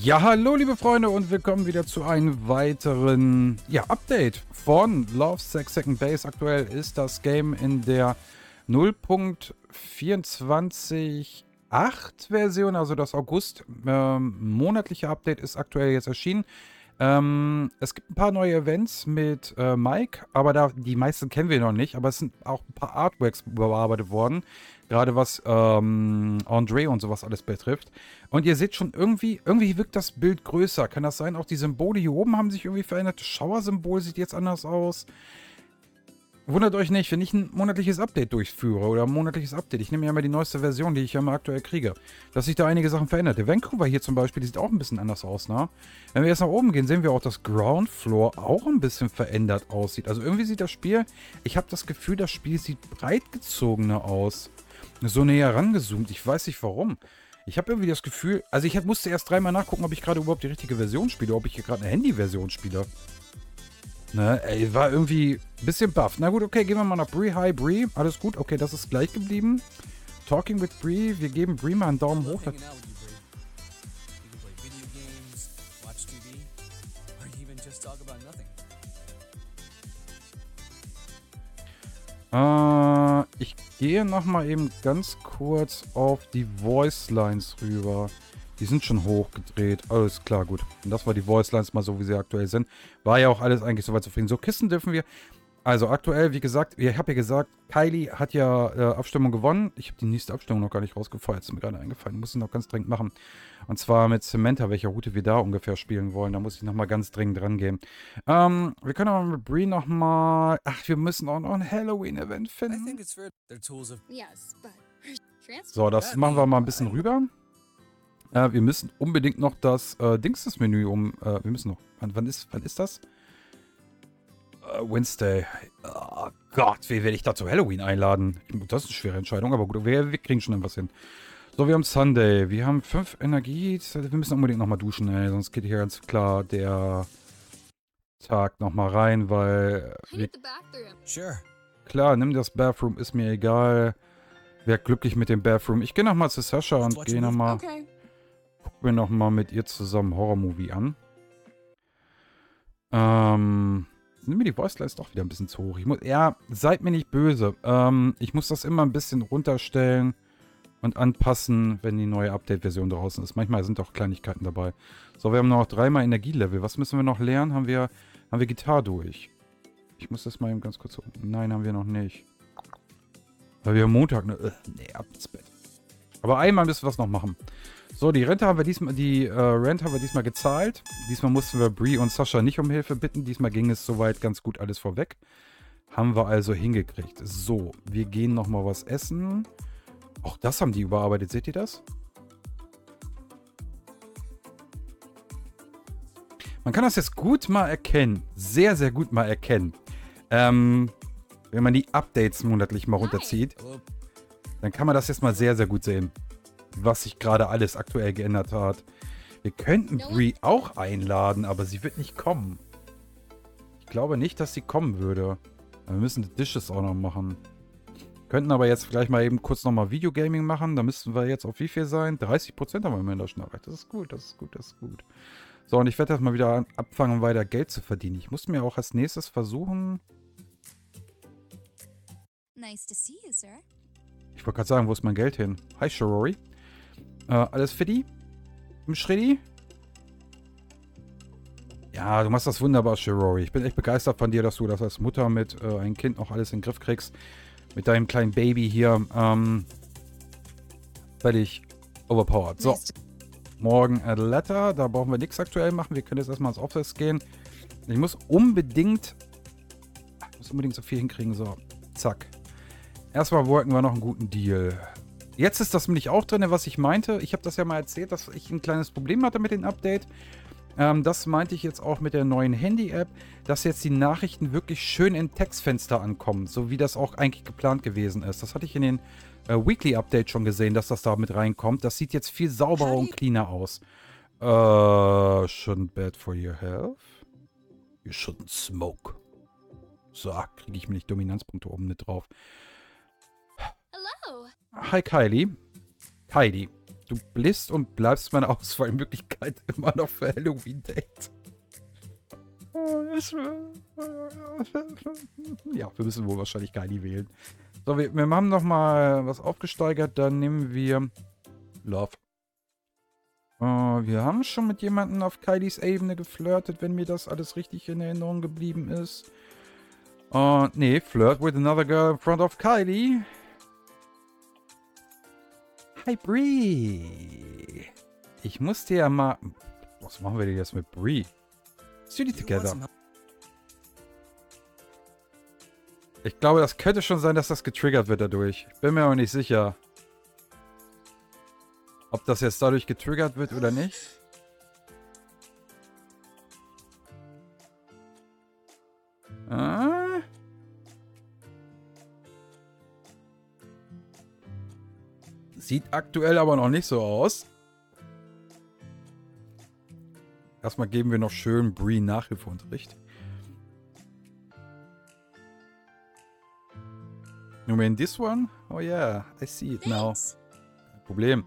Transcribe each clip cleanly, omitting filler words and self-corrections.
Ja, hallo liebe Freunde und willkommen wieder zu einem weiteren Update von Love&Sex Second Base. Aktuell ist das Game in der 0.24.8 Version, also das August monatliche Update ist aktuell jetzt erschienen. Es gibt ein paar neue Events mit Mike, aber die meisten kennen wir noch nicht, aber es sind auch ein paar Artworks überarbeitet worden, gerade was André und sowas alles betrifft. Und ihr seht schon, irgendwie wirkt das Bild größer, kann das sein? Auch die Symbole hier oben haben sich irgendwie verändert, das Schauersymbol sieht jetzt anders aus. Wundert euch nicht, wenn ich ein monatliches Update durchführe oder ein monatliches Update. Ich nehme ja immer die neueste Version, die ich ja immer aktuell kriege, dass sich da einige Sachen verändert. Der Vancouver hier zum Beispiel, die sieht auch ein bisschen anders aus, ne? Wenn wir jetzt nach oben gehen, sehen wir auch, dass Ground Floor auch ein bisschen verändert aussieht. Also irgendwie sieht das Spiel, ich habe das Gefühl, das Spiel sieht breitgezogener aus. So näher rangezoomt, ich weiß nicht warum. Ich habe irgendwie das Gefühl, also ich musste erst dreimal nachgucken, ob ich gerade überhaupt die richtige Version spiele, ob ich hier gerade eine Handy-Version spiele. Ne, ey, war irgendwie ein bisschen baff. Na gut, okay, gehen wir mal nach Bree. Hi, Bree. Alles gut? Okay, das ist gleich geblieben. Talking with Bree. Wir geben Bree mal einen Daumen hoch. Ich gehe nochmal eben ganz kurz auf die Voice Lines rüber. Die sind schon hochgedreht. Alles klar, gut. Und das war die Voicelines mal so, wie sie aktuell sind. War ja auch alles eigentlich soweit zufrieden. So, Kissen dürfen wir. Also aktuell, wie gesagt, ich habe ja gesagt, Kylie hat ja Abstimmung gewonnen. Ich habe die nächste Abstimmung noch gar nicht rausgefeuert. Ist mir gerade eingefallen. Muss ich noch ganz dringend machen. Und zwar mit Samantha, welche Route wir da ungefähr spielen wollen. Da muss ich nochmal ganz dringend rangehen. Wir können aber mit Bree nochmal... Ach, wir müssen auch noch ein Halloween-Event finden. So, das machen wir mal ein bisschen rüber. Wir müssen unbedingt noch das Dingsmenü wir müssen noch... Wann ist das? Wednesday. Oh Gott, wen werde ich da zu Halloween einladen? Das ist eine schwere Entscheidung, aber gut, wir kriegen schon etwas hin. So, wir haben Sunday. Wir haben 5 Energie. Wir müssen unbedingt nochmal duschen, ey, sonst geht hier ganz klar der Tag nochmal rein, weil... Klar, nimm das Bathroom, ist mir egal. Wer glücklich mit dem Bathroom. Ich gehe nochmal zu Sasha und gehe nochmal... Okay. Gucken wir nochmal mit ihr zusammen Horror-Movie an. Nimm mir die Voice-Line doch wieder ein bisschen zu hoch. Seid mir nicht böse. Ich muss das immer ein bisschen runterstellen und anpassen, wenn die neue Update-Version draußen ist. Manchmal sind auch Kleinigkeiten dabei. So, wir haben noch 3-mal Energielevel. Was müssen wir noch lernen? Haben wir Gitarre durch? Ich muss das mal eben ganz kurz... Nein, haben wir noch nicht. Weil wir am Montag... Nee, ab ins Bett. Aber einmal müssen wir was noch machen. So, die Rente haben wir diesmal, gezahlt. Diesmal mussten wir Bree und Sasha nicht um Hilfe bitten. Diesmal ging es soweit ganz gut alles vorweg. Haben wir also hingekriegt. So, wir gehen nochmal was essen. Auch das haben die überarbeitet. Seht ihr das? Man kann das jetzt gut mal erkennen. Sehr, sehr gut mal erkennen. Wenn man die Updates monatlich mal runterzieht, dann kann man das jetzt mal sehr, sehr gut sehen, was sich gerade alles aktuell geändert hat. Wir könnten Bree auch einladen, aber sie wird nicht kommen. Ich glaube nicht, dass sie kommen würde. Wir müssen die Dishes auch noch machen. Könnten aber jetzt gleich mal eben kurz nochmal Videogaming machen. Da müssten wir jetzt auf wie viel sein? 30% haben wir immerhin da schon erreicht. Das ist gut, das ist gut, das ist gut. So, und ich werde jetzt mal wieder abfangen, weiter Geld zu verdienen. Ich muss mir auch als nächstes versuchen... Nice to see you, sir. Ich wollte gerade sagen, wo ist mein Geld hin? Hi, Shirori. Alles für die? Im Schreddy? Ja, du machst das wunderbar, Shirori. Ich bin echt begeistert von dir, dass du das als Mutter mit einem Kind noch alles in den Griff kriegst. Mit deinem kleinen Baby hier. Völlig overpowered. So. Morgen Adeletta. Da brauchen wir nichts aktuell machen. Wir können jetzt erstmal ins Office gehen. Ich muss unbedingt... so viel hinkriegen. So. Zack. Erstmal wollten wir noch einen guten Deal. Jetzt ist das nämlich auch drin, was ich meinte. Ich habe das ja mal erzählt, dass ich ein kleines Problem hatte mit dem Update. Das meinte ich jetzt auch mit der neuen Handy-App, dass jetzt die Nachrichten wirklich schön im Textfenster ankommen, so wie das auch eigentlich geplant gewesen ist. Das hatte ich in den Weekly-Update schon gesehen, dass das da mit reinkommt. Das sieht jetzt viel sauberer und cleaner aus. Shouldn't bad for your health. You shouldn't smoke. So, kriege ich mir nicht Dominanzpunkte oben mit drauf. Hi Kylie. Du bist und bleibst meine Auswahlmöglichkeit immer noch für Halloween-Date. Ja, wir müssen wohl wahrscheinlich Kylie wählen. So, wir haben nochmal was aufgesteigert. Dann nehmen wir Love. Wir haben schon mit jemandem auf Kylies Ebene geflirtet, wenn mir das alles richtig in Erinnerung geblieben ist. Nee, flirt with another girl in front of Kylie. Hi Bree. Ich musste ja mal... Was machen wir denn jetzt mit Bree? Study together. Ich glaube, das könnte schon sein, dass das getriggert wird dadurch. Ich bin mir aber nicht sicher, ob das jetzt dadurch getriggert wird oder nicht. Ah. Sieht aktuell aber noch nicht so aus. Erstmal geben wir noch schön Bree Nachhilfeunterricht. You mean this one? Oh yeah, I see it now. Kein Problem.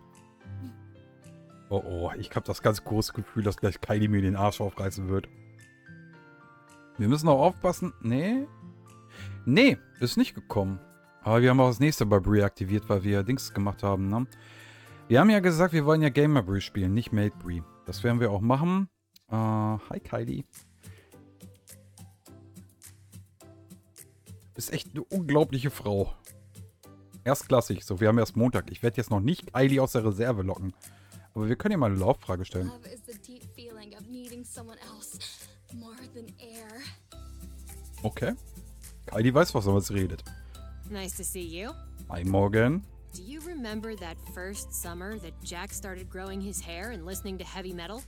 Oh, ich habe das ganz große Gefühl, dass gleich Kylie mir den Arsch aufreißen wird. Wir müssen auch aufpassen. Nee, ist nicht gekommen. Aber wir haben auch das nächste bei Bree aktiviert, weil wir Dings gemacht haben, ne? Wir haben ja gesagt, wir wollen ja Gamer Bree spielen, nicht Mate Bree. Das werden wir auch machen. Hi Kylie. Du bist echt eine unglaubliche Frau. Erstklassig. So, wir haben erst Montag. Ich werde jetzt noch nicht Kylie aus der Reserve locken. Aber wir können ja mal eine Lauffrage stellen. Okay. Kylie weiß, was er was redet. Nice to see you. Hi Morgan. Do you remember that first summer that Jack started growing his hair and listening to heavy metal?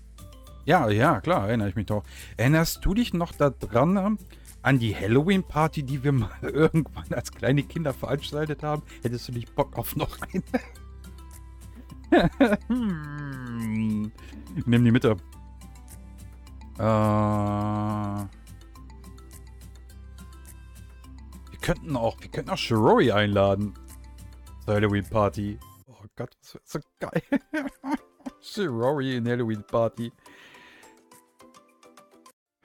Ja, klar, erinnere ich mich doch. Erinnerst du dich noch daran an die Halloween-Party, die wir mal irgendwann als kleine Kinder veranstaltet haben? Hättest du nicht Bock auf noch eine? Nimm die Mitte. Wir könnten auch Shirori einladen. Zur Halloween-Party. Oh Gott, das wäre so geil. Shirori in Halloween-Party.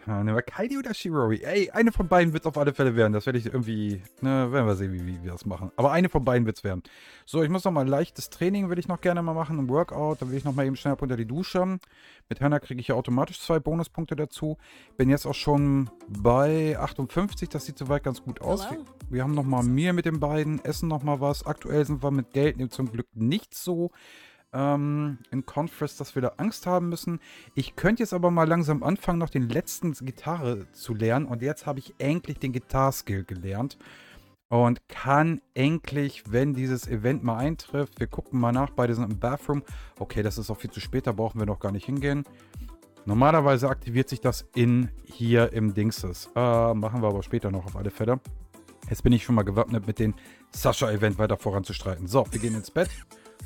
Nehmen wir Kylie oder Shirori? Ey, eine von beiden wird es auf alle Fälle werden. Das werde ich irgendwie... Ne, werden wir sehen, wie wir das machen. Aber eine von beiden wird es werden. So, ich muss noch mal ein leichtes Training, würde ich noch gerne mal machen. Ein Workout, dann will ich noch mal eben schnell ab unter die Dusche. Mit Hannah kriege ich ja automatisch 2 Bonuspunkte dazu. Bin jetzt auch schon bei 58. Das sieht soweit ganz gut aus. Wir haben noch mal Meal mit den beiden. Essen noch mal was. Aktuell sind wir mit Geld zum Glück nicht so... in Conference, dass wir da Angst haben müssen. Ich könnte jetzt aber mal langsam anfangen, noch den letzten Gitarre zu lernen. Und jetzt habe ich endlich den Gitarre-Skill gelernt. Und kann endlich, wenn dieses Event mal eintrifft, wir gucken mal nach, beide sind im Bathroom. Okay, das ist auch viel zu spät, da brauchen wir noch gar nicht hingehen. Normalerweise aktiviert sich das hier im Dingses. Machen wir aber später noch auf alle Fälle. Jetzt bin ich schon mal gewappnet, mit dem Sasha-Event weiter voranzustreiten. So, wir gehen ins Bett.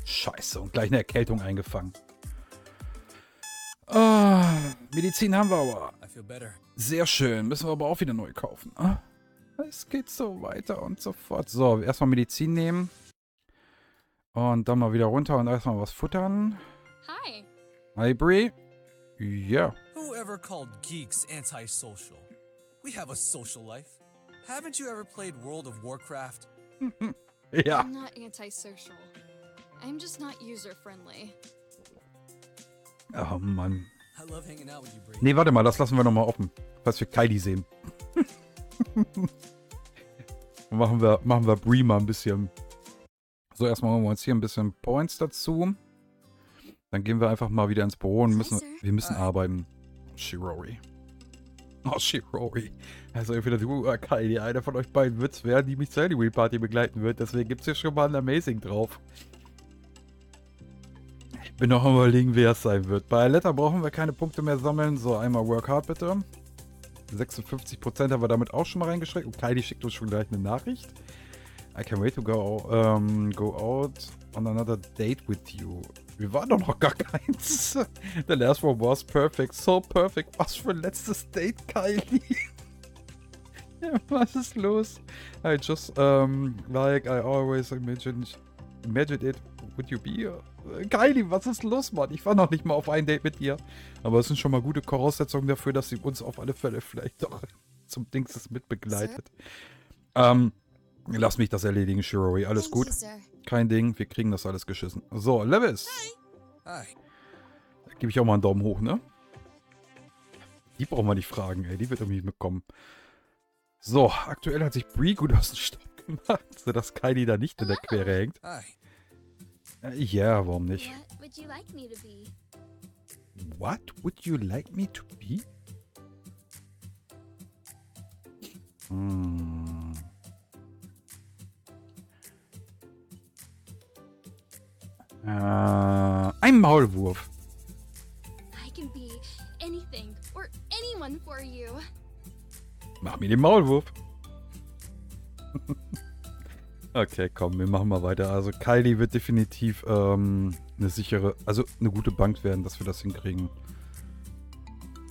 Scheiße, und gleich eine Erkältung eingefangen. Medizin haben wir aber. Sehr schön, müssen wir aber auch wieder neu kaufen. Es geht so weiter und so fort. So, erstmal Medizin nehmen. Und dann mal wieder runter und erstmal was futtern. Hi. Hi, Bree. Ja. Whoever called geeks antisocial? We have a social life. Haven't you ever played World of Warcraft? Ja. I'm not antisocial. I'm just not user-friendly. Oh Mann. Nee, warte mal, das lassen wir nochmal offen. Falls wir Kylie sehen. machen wir Bree mal ein bisschen. So, erstmal holen wir uns hier ein bisschen Points dazu. Dann gehen wir einfach mal wieder ins Büro und wir müssen arbeiten. Shirori. Oh, Shirori. Also entweder du oder Kylie. Einer von euch beiden wird es werden, die mich zur Halloween-Party begleiten wird. Deswegen gibt es hier schon mal ein Amazing drauf. Bin noch am überlegen, wer es sein wird. Bei Adeletta brauchen wir keine Punkte mehr sammeln. So, einmal Work Hard bitte. 56% haben wir damit auch schon mal reingeschreckt. Und Kylie schickt uns schon gleich eine Nachricht. I can't wait to go out on another date with you. Wir waren doch noch gar keins. The last one was perfect. So perfect. Was für ein letztes Date, Kylie. Was ist los? I just like I always imagined Imagine it, would you be? Kylie, was ist los, Mann? Ich war noch nicht mal auf ein Date mit ihr. Aber es sind schon mal gute Voraussetzungen dafür, dass sie uns auf alle Fälle vielleicht doch zum Dingses mitbegleitet. Lass mich das erledigen, Shirori. Alles gut. Kein Ding, wir kriegen das alles geschissen. So, Levis. Hi. Da gebe ich auch mal einen Daumen hoch, ne? Die brauchen wir nicht fragen, ey. Die wird irgendwie mitkommen. So, aktuell hat sich Bree gut aus dem Staub gemacht, sodass Kylie da nicht in der Quere hängt. Ja, yeah, warum nicht? What would you like me to be? Hm. Ein Maulwurf. I can be anything or anyone for you. Mach mir den Maulwurf. Okay, komm, wir machen mal weiter. Also Kylie wird definitiv eine sichere, also eine gute Bank werden, dass wir das hinkriegen.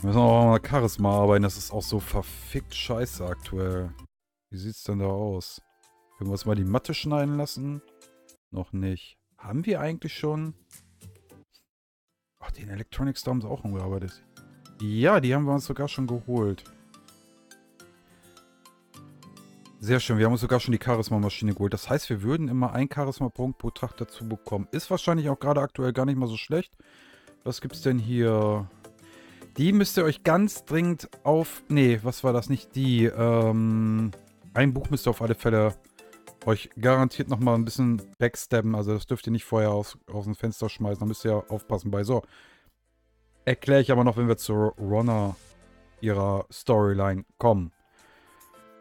Wir müssen auch mal Charisma arbeiten, das ist auch so verfickt scheiße aktuell. Wie sieht's denn da aus? Können wir uns mal die Matte schneiden lassen? Noch nicht. Haben wir eigentlich schon? Ach, den Electronic Storm ist auch umgearbeitet. Ja, die haben wir uns sogar schon geholt. Sehr schön, wir haben uns sogar schon die Charisma-Maschine geholt. Das heißt, wir würden immer einen Charisma-Punkt pro Tracht dazu bekommen. Ist wahrscheinlich auch gerade aktuell gar nicht mal so schlecht. Was gibt's denn hier? Die müsst ihr euch ganz dringend auf... Nee, was war das? Nicht die. Ein Buch müsst ihr auf alle Fälle euch garantiert nochmal ein bisschen backstabben. Also das dürft ihr nicht vorher aus dem Fenster schmeißen. Da müsst ihr aufpassen bei. So, erkläre ich aber noch, wenn wir zu Ronna ihrer Storyline kommen.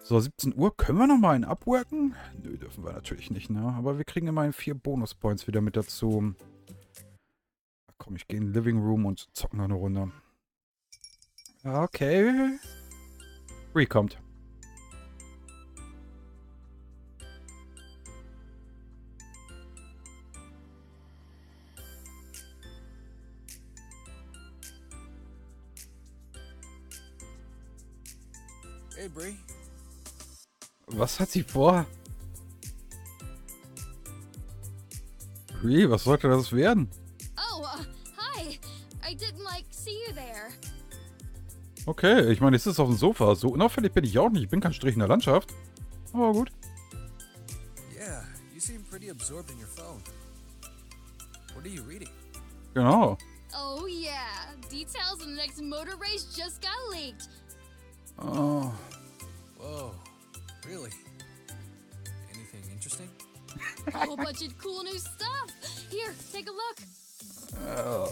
So, 17 Uhr. Können wir nochmal einen abworken? Nö, dürfen wir natürlich nicht, ne? Aber wir kriegen immerhin 4 Bonus-Points wieder mit dazu. Ach komm, ich gehe in den Living Room und zock noch eine Runde. Okay. Bree kommt. Hey, Bree. Was hat sie vor? Bree, was sollte das werden? Oh, hi. I didn't like see you there. Okay, ich meine, es ist auf dem Sofa. So unauffällig bin ich auch nicht. Ich bin kein Strich in der Landschaft. Aber gut. Yeah, you seem pretty absorbed in your phone. What are you reading? Genau. Oh yeah, details in the next motor race just got leaked. Oh. Whoa. Really? Anything interesting? A whole bunch of cool new stuff. Here, take a look. Oh.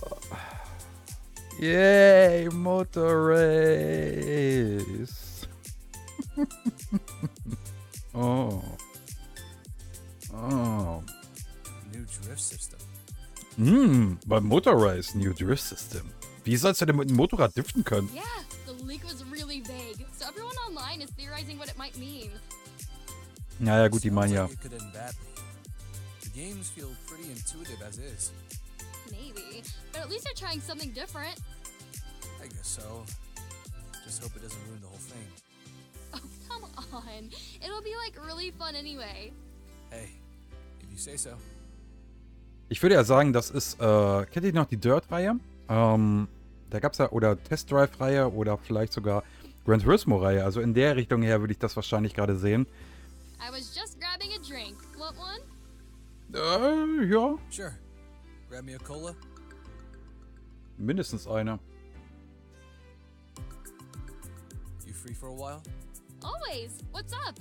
Yay, motor race. Oh. Oh. New drift system. Beim Motor Race new drift system. Wie sollst du denn mit dem Motorrad driften können? Yeah, the leak was really vague. So everyone online is theorizing what it might mean. Naja, gut, die meinen ja. Ich würde ja sagen, das ist, kennt ihr noch die Dirt-Reihe? Da gab's ja, oder Test Drive-Reihe oder vielleicht sogar Grand Turismo-Reihe. Also in der Richtung her würde ich das wahrscheinlich gerade sehen. I was just grabbing a drink. Want one? Ja. Sure. Grab me a cola. Mindestens eine. You free for a while? Always. What's up?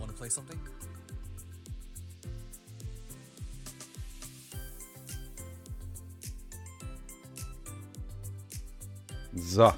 Want to play something? So.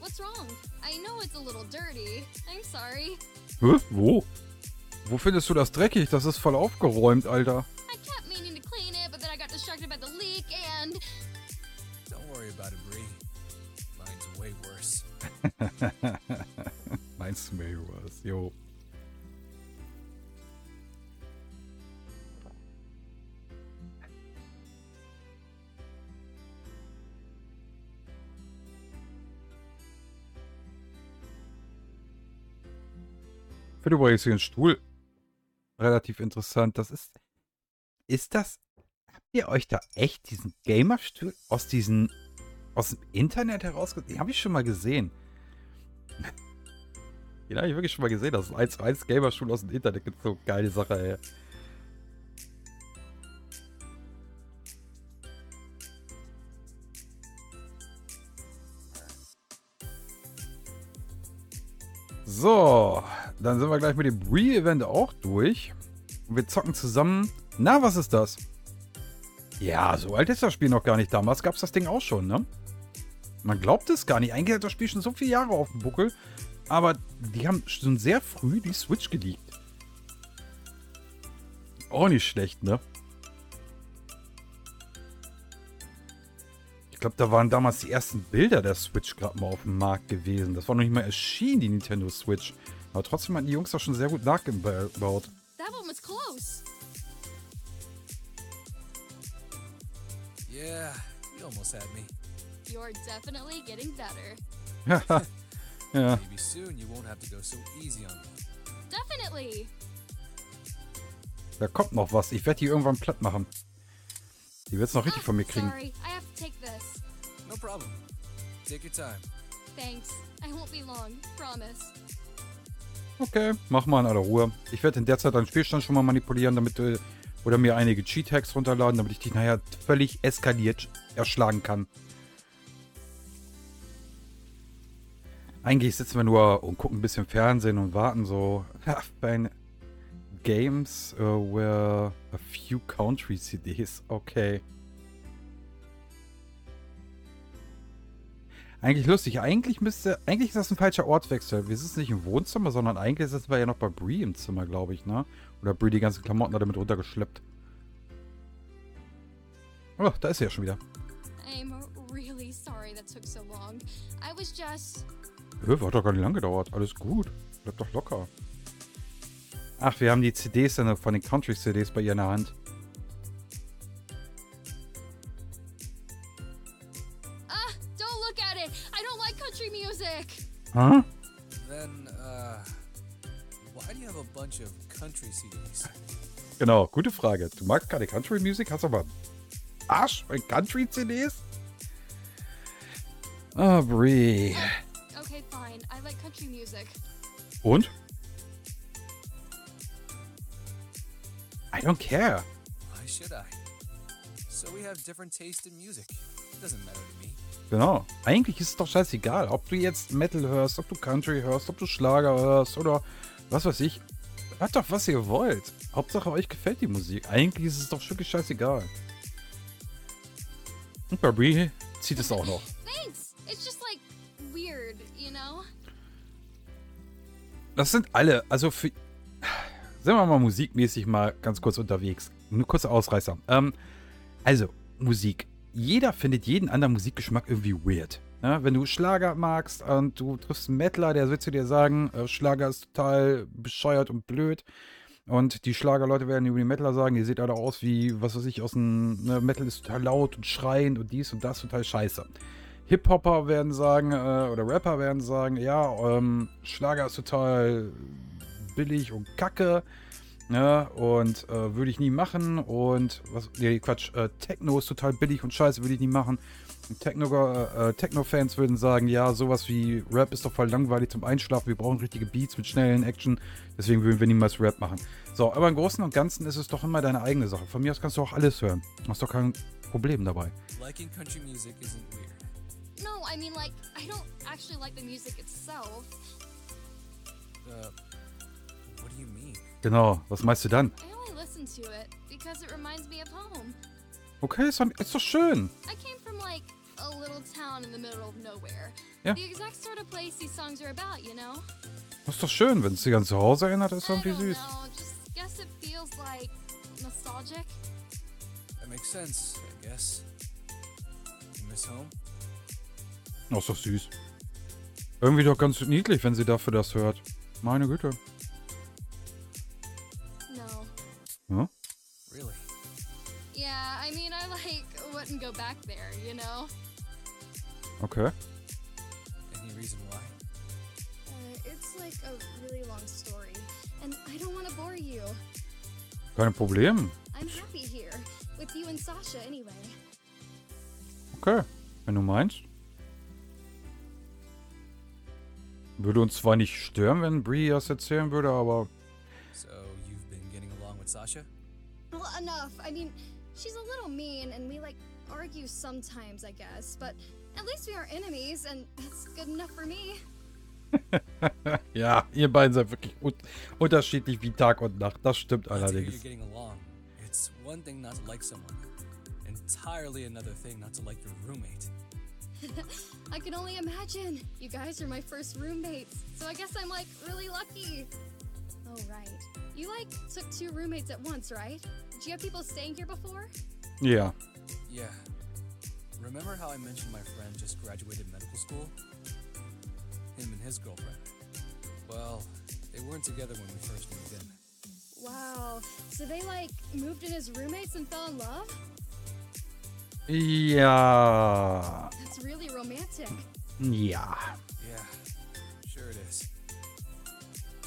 What's wrong? I know it's a little dirty. I'm sorry. Hä? Wo? Wo findest du das dreckig? Das ist voll aufgeräumt, Alter. Mine's way worse, yo. Ich finde übrigens hier einen Stuhl relativ interessant. Das ist... Ist das... Habt ihr euch da echt diesen Gamerstuhl aus diesen... aus dem Internet herausgesucht? Den habe ich schon mal gesehen. Den habe ich wirklich schon mal gesehen. Das ist 1:1 Gamerstuhl aus dem Internet gezogen. Geile Sache, ey. So, dann sind wir gleich mit dem Bree-Event auch durch. Und wir zocken zusammen. Na, was ist das? Ja, so alt ist das Spiel noch gar nicht. Damals gab es das Ding auch schon, ne? Man glaubt es gar nicht. Eigentlich hat das Spiel schon so viele Jahre auf dem Buckel. Aber die haben schon sehr früh die Switch geleakt. Auch nicht schlecht, ne? Ich glaube, da waren damals die ersten Bilder der Switch gerade mal auf dem Markt gewesen. Das war noch nicht mal erschienen, die Nintendo Switch. Aber trotzdem hatten die Jungs das schon sehr gut nachgebaut. Ja. Da kommt noch was. Ich werde die irgendwann platt machen. Die wird es noch richtig von mir kriegen. No problem. Take your time. Thanks. I won't be long. Promise. Okay, mach mal in aller Ruhe. Ich werde in der Zeit deinen Spielstand schon mal manipulieren, damit du oder mir einige Cheat-Hacks runterladen, damit ich dich nachher völlig eskaliert erschlagen kann. Eigentlich sitzen wir nur und gucken ein bisschen Fernsehen und warten so. Bei Games where a few country CDs. Okay. Eigentlich lustig. Eigentlich ist das ein falscher Ortwechsel. Wir sitzen nicht im Wohnzimmer, sondern eigentlich sitzen wir ja noch bei Bree im Zimmer, glaube ich, ne? Oder Bree die ganzen Klamotten hat damit runtergeschleppt. Oh, da ist sie ja schon wieder. Hat doch gar nicht lang gedauert. Alles gut. Bleib doch locker. Ach, wir haben die CDs von den Country CDs bei ihr in der Hand. Huh? Then, why do you have a bunch of country CDs? Genau, gute Frage. Du magst keine Country Music, hast aber Arsch bei Country CDs? Ah, Bree. Okay, fine. I like country music. Und? I don't care. Why should I? So we have different taste in music. It doesn't matter to me. Genau. Eigentlich ist es doch scheißegal, ob du jetzt Metal hörst, ob du Country hörst, ob du Schlager hörst oder was weiß ich. Hört doch, was ihr wollt. Hauptsache, euch gefällt die Musik. Eigentlich ist es doch wirklich scheißegal. Und bei Bree zieht es auch noch. Das sind alle, also für... Sind wir mal musikmäßig mal ganz kurz unterwegs. Nur kurze Ausreißer. Also, Musik. Jeder findet jeden anderen Musikgeschmack irgendwie weird. Ja, wenn du Schlager magst und du triffst einen Mettler, der wird zu dir sagen, Schlager ist total bescheuert und blöd. Und die Schlagerleute werden über die Mettler sagen, ihr seht alle aus wie, was weiß ich, aus dem ne, Metal ist total laut und schreiend und dies und das, total scheiße. Hip-Hopper werden sagen, oder Rapper werden sagen, ja, Schlager ist total billig und kacke. Ja, und würde ich nie machen und was, nee, Quatsch, Techno ist total billig und scheiße, würde ich nie machen. Techno-Fans würden sagen, ja, sowas wie Rap ist doch voll langweilig zum Einschlafen, wir brauchen richtige Beats mit schnellen Action, deswegen würden wir niemals Rap machen. So, aber im Großen und Ganzen ist es doch immer deine eigene Sache. Von mir aus kannst du auch alles hören. Du hast doch kein Problem dabei. Liking country music isn't weird. No, I mean like, I don't actually like the music itself. What do you mean? Genau, was meinst du dann? Okay, ist doch schön. Ja. Das ist doch schön, wenn es dich an zu Hause erinnert, ist irgendwie süß. Oh, ist doch süß. Irgendwie doch ganz niedlich, wenn sie dafür das hört. Meine Güte. Ja? Okay. Kein Problem. Okay, wenn du meinst. Würde uns zwar nicht stören, wenn Bree das erzählen würde, aber... So, you've been getting along with Sasha? Well, enough. I mean, she's a little mean and we like argue sometimes, I guess, but at least we are enemies and that's good enough for me. Ja, ihr beiden seid wirklich unterschiedlich wie Tag und Nacht. Das stimmt allerdings. Ja. Yeah. Remember how I mentioned my friend just graduated medical school? Him and his girlfriend. Well, they weren't together when we first moved in. Wow, so they like moved in as roommates and fell in love? Yeah. That's really romantic. Yeah. Yeah, sure it is.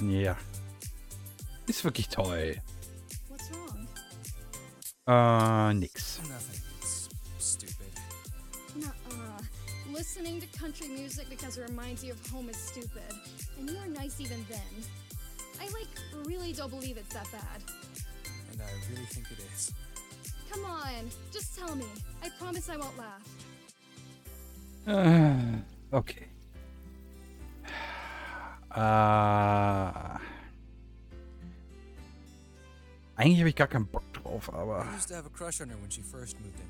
Yeah. Ist wirklich toll. What's wrong? Nix. Nothing. It's stupid. Listening to country music because it reminds you of home is stupid, and you are nice even then. I like really don't believe it's that bad. And I really think it is. Come on, just tell me. I promise I won't laugh. Okay. Eigentlich habe ich gar keinen Bock drauf, aber. I used to have a crush on her when she first moved in.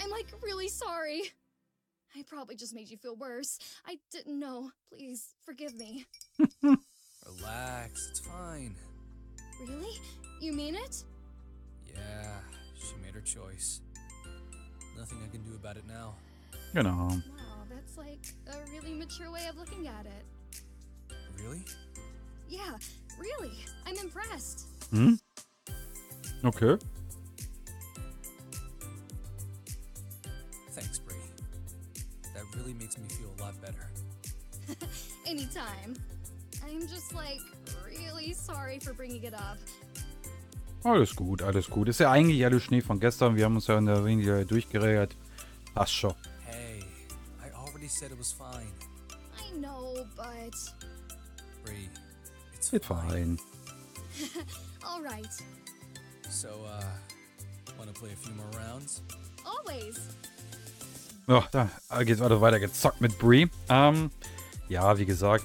I'm like really sorry. I probably just made you feel worse. I didn't know. Please forgive me. Relax, it's fine. Really? You mean it? Yeah, she made her choice. Nothing I can do about it now. You know. Wow, that's like a really mature way of looking at it. Really? Yeah, really. I'm impressed. Hmm? Okay. Thanks, Bree. That really makes me feel a lot better. Anytime. I'm just like really sorry for bringing it up. Alles gut, alles gut. Ist ja eigentlich alles Schnee von gestern. Wir haben uns ja in der Linie durchgeredet. Passt schon. Hey, I already said it was fine. I know, but Bree, it's fine. All right. So, want to play a few more rounds? Always. Ja, da geht's weiter gezockt mit Bree. Ja, wie gesagt.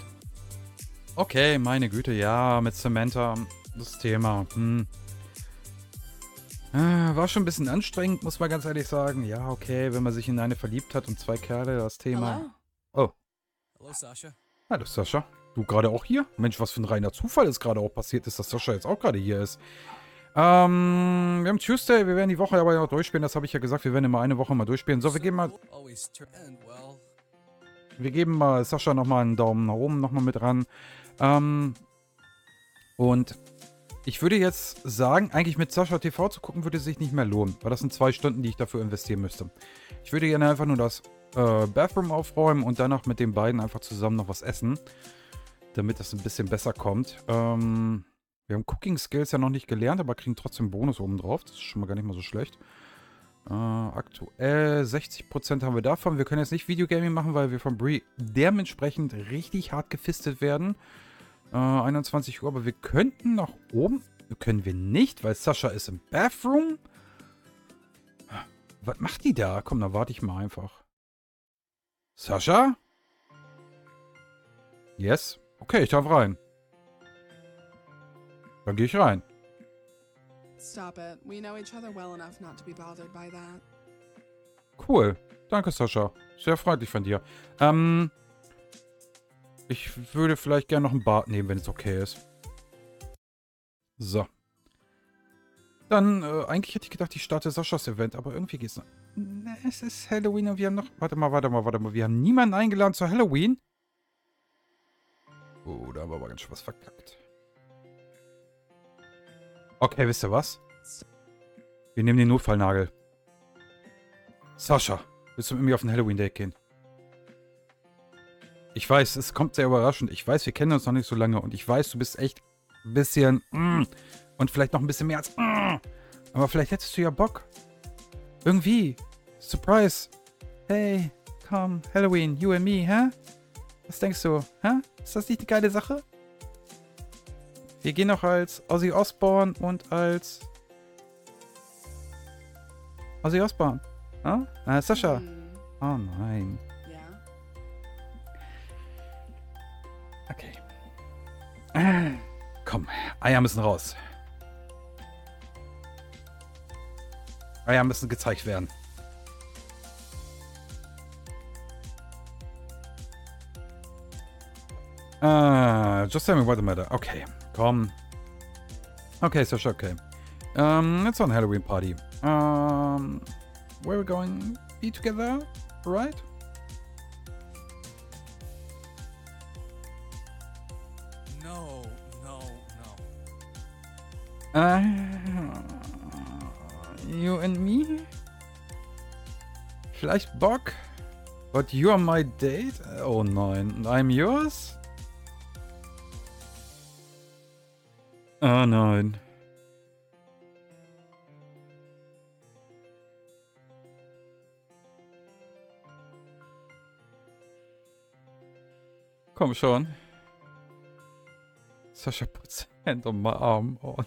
Okay, meine Güte, ja, mit Samantha, das Thema. War schon ein bisschen anstrengend, muss man ganz ehrlich sagen. Ja, okay, wenn man sich in eine verliebt hat und zwei Kerle, das Thema. Hello. Oh. Hallo, Sasha. Hallo, Sasha. Du gerade auch hier? Mensch, was für ein reiner Zufall ist gerade auch passiert ist, dass Sasha jetzt auch gerade hier ist. Wir haben Tuesday, wir werden die Woche aber noch durchspielen, das habe ich ja gesagt, wir werden immer eine Woche mal durchspielen. So, wir geben mal Sasha nochmal einen Daumen nach oben nochmal mit ran. Und ich würde jetzt sagen, eigentlich mit Sasha TV zu gucken, würde sich nicht mehr lohnen, weil das sind 2 Stunden, die ich dafür investieren müsste. Ich würde gerne einfach nur das Bathroom aufräumen und danach mit den beiden einfach zusammen noch was essen, damit das ein bisschen besser kommt. Wir haben Cooking Skills ja noch nicht gelernt, aber kriegen trotzdem Bonus oben drauf. Das ist schon mal gar nicht mal so schlecht. Aktuell 60% haben wir davon. Wir können jetzt nicht Videogaming machen, weil wir von Bree dementsprechend richtig hart gefistet werden. 21 Uhr, aber wir könnten nach oben. Können wir nicht, weil Sasha ist im Bathroom. Was macht die da? Komm, da warte ich mal einfach. Sasha? Yes? Okay, ich darf rein. Dann gehe ich rein. Cool. Danke, Sascha. Sehr freundlich von dir. Ich würde vielleicht gerne noch ein Bad nehmen, wenn es okay ist. So. Dann, eigentlich hätte ich gedacht, ich starte Saschas Event, aber irgendwie geht's noch. Es ist Halloween und wir haben noch... Warte mal. Wir haben niemanden eingeladen zu Halloween. Oh, da haben wir aber ganz schön was verkackt. Okay, wisst ihr was? Wir nehmen den Notfallnagel. Sascha, willst du mit mir auf den Halloween-Date gehen? Ich weiß, es kommt sehr überraschend. Ich weiß, wir kennen uns noch nicht so lange. Und ich weiß, du bist echt ein bisschen... und vielleicht noch ein bisschen mehr als... aber vielleicht hättest du ja Bock. Irgendwie. Surprise. Hey, komm, Halloween, you and me, hä? Was denkst du, hä? Ist das nicht eine geile Sache? Wir gehen noch als Ozzy Osbourne und als... Ozzy Osbourne. Huh? Sascha. Oh nein. Ja. Okay. Komm, Eier müssen raus. Eier müssen gezeigt werden. Just tell me what the matter. Okay, komm. Okay, Sascha, okay. It's on Halloween party. Where are we going? Be together, right? No. You and me? Vielleicht Bock? But you are my date? Oh nein, and I'm yours? Oh nein. Komm schon. Sascha putzt Hände um meinen Arm. Oh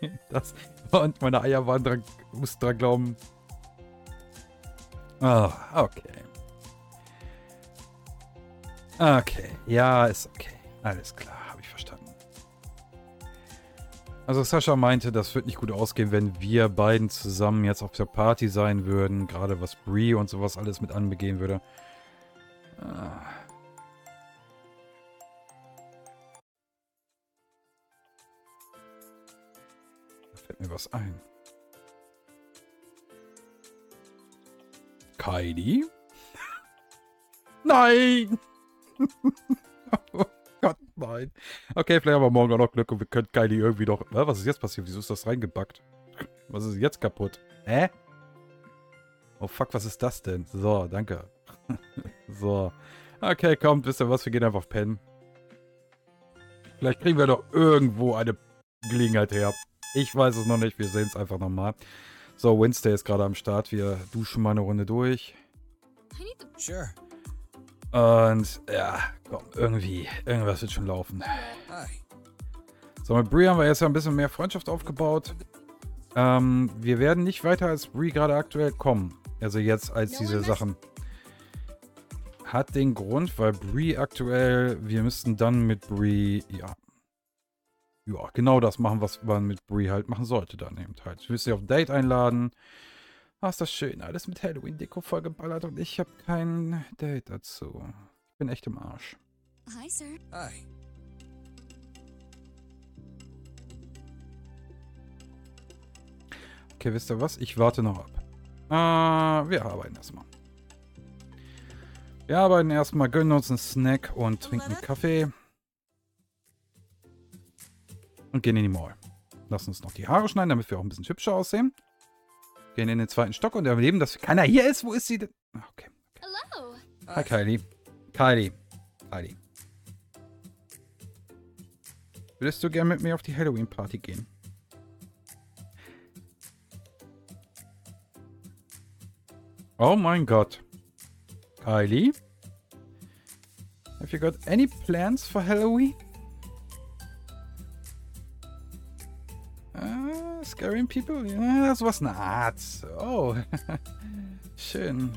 nein. Das und meine Eier waren dran, mussten dran glauben. Ah, oh, okay. Okay. Ja, ist okay. Alles klar, habe ich verstanden. Also Sascha meinte, das wird nicht gut ausgehen, wenn wir beiden zusammen jetzt auf der Party sein würden. Gerade was Bree und sowas alles mit anbegehen würde. Ah. Mir was ein. Kylie? Nein! Oh Gott, nein. Okay, vielleicht haben wir morgen auch noch Glück und wir können Kylie irgendwie noch... Was ist jetzt passiert? Wieso ist das reingebackt? Was ist jetzt kaputt? Hä? Oh fuck, was ist das denn? So, danke. So. Okay, kommt, wisst ihr was? Wir gehen einfach pennen. Vielleicht kriegen wir doch irgendwo eine Gelegenheit her. Ich weiß es noch nicht, wir sehen es einfach nochmal. So, Wednesday ist gerade am Start, wir duschen mal eine Runde durch. Sure. Und, ja, komm, irgendwie, irgendwas wird schon laufen. So, mit Bree haben wir jetzt ja ein bisschen mehr Freundschaft aufgebaut. Wir werden nicht weiter als Bree gerade aktuell kommen. Also jetzt als diese Sachen. Hat den Grund, weil Bree aktuell, wir müssten dann mit Bree, ja. Ja, genau das machen, was man mit Bree halt machen sollte dann eben halt. Ich will sie auf ein Date einladen. Ah, ist das schön. Alles mit Halloween-Deko vollgeballert und ich habe kein Date dazu. Ich bin echt im Arsch. Hi, Sir. Hi. Okay, wisst ihr was? Ich warte noch ab. Wir arbeiten erstmal. Gönnen uns einen Snack und trinken einen Kaffee. Und gehen in die Mall. Lassen uns noch die Haare schneiden, damit wir auch ein bisschen hübscher aussehen. Gehen in den zweiten Stock und erleben, dass keiner hier ist. Wo ist sie denn? Okay. Hello. Hi, Kylie. Kylie. Würdest du gern mit mir auf die Halloween-Party gehen? Oh mein Gott. Kylie? Have you got any plans for Halloween? Scaring people? Ja, sowas in der Art. Oh. Schön.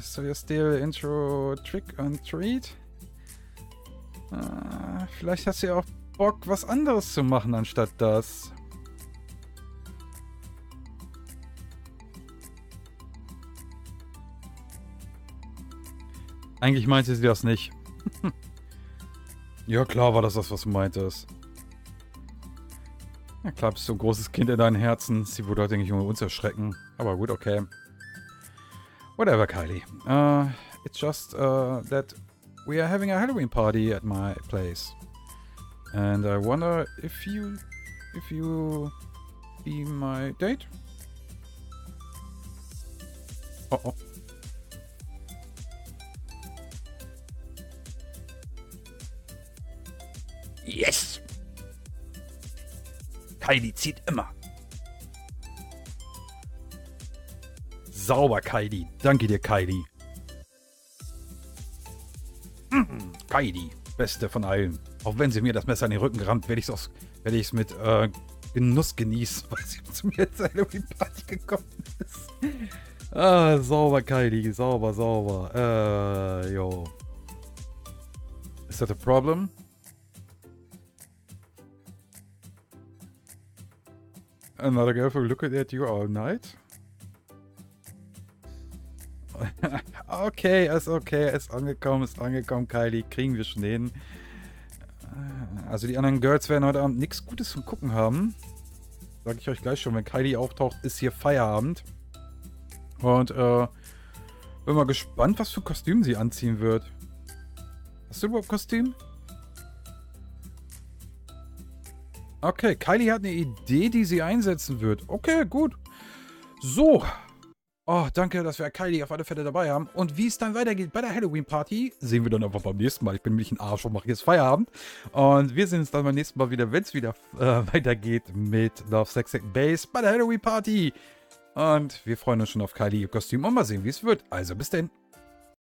So you still intro trick and treat? Vielleicht hast du ja auch Bock, was anderes zu machen, anstatt das. Eigentlich meinte sie das nicht. Ja, klar war das, was du meintest. Na klar, bist du ein großes Kind in deinem Herzen. Sie würde heute nicht über uns erschrecken. Aber gut, okay. Whatever, Kylie. It's just that we are having a Halloween party at my place. And I wonder if you be my date? Oh, oh. Yes! Kylie zieht immer. Sauber, Kylie. Danke dir, Kylie. Kylie, beste von allen. Auch wenn sie mir das Messer in den Rücken rammt, werde ich es mit Genuss genießen, weil sie zu mir zur Halloween-Party gekommen ist. Ah, sauber, Kylie. Sauber, sauber. Jo. Is that a problem? Another girl who looked at you all night? Okay, ist angekommen, Kylie. Kriegen wir schon hin. Also die anderen Girls werden heute Abend nichts Gutes zum Gucken haben. Sag ich euch gleich schon, wenn Kylie auftaucht, ist hier Feierabend. Und bin mal gespannt, was für Kostüm sie anziehen wird. Hast du überhaupt Kostüm? Okay, Kylie hat eine Idee, die sie einsetzen wird. Okay, gut. So. Oh, danke, dass wir Kylie auf alle Fälle dabei haben. Und wie es dann weitergeht bei der Halloween-Party, sehen wir dann einfach beim nächsten Mal. Ich bin nämlich ein Arsch und mache jetzt Feierabend. Und wir sehen uns dann beim nächsten Mal wieder, wenn es wieder weitergeht mit Love&Sex Second Base bei der Halloween-Party. Und wir freuen uns schon auf Kylie, ihr Kostüm. Und mal sehen, wie es wird. Also, bis denn.